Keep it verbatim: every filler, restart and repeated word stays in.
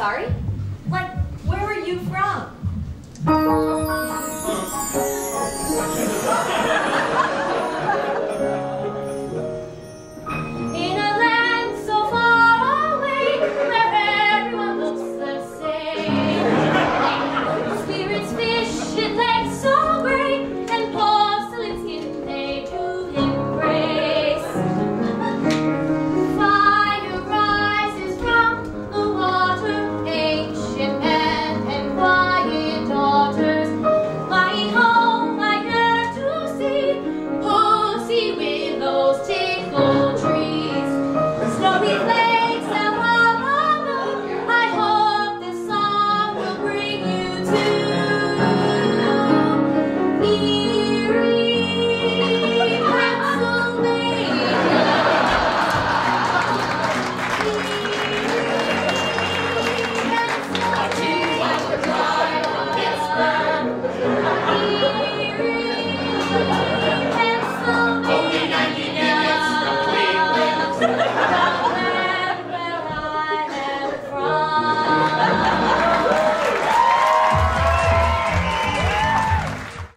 sorry? Like, where were you from?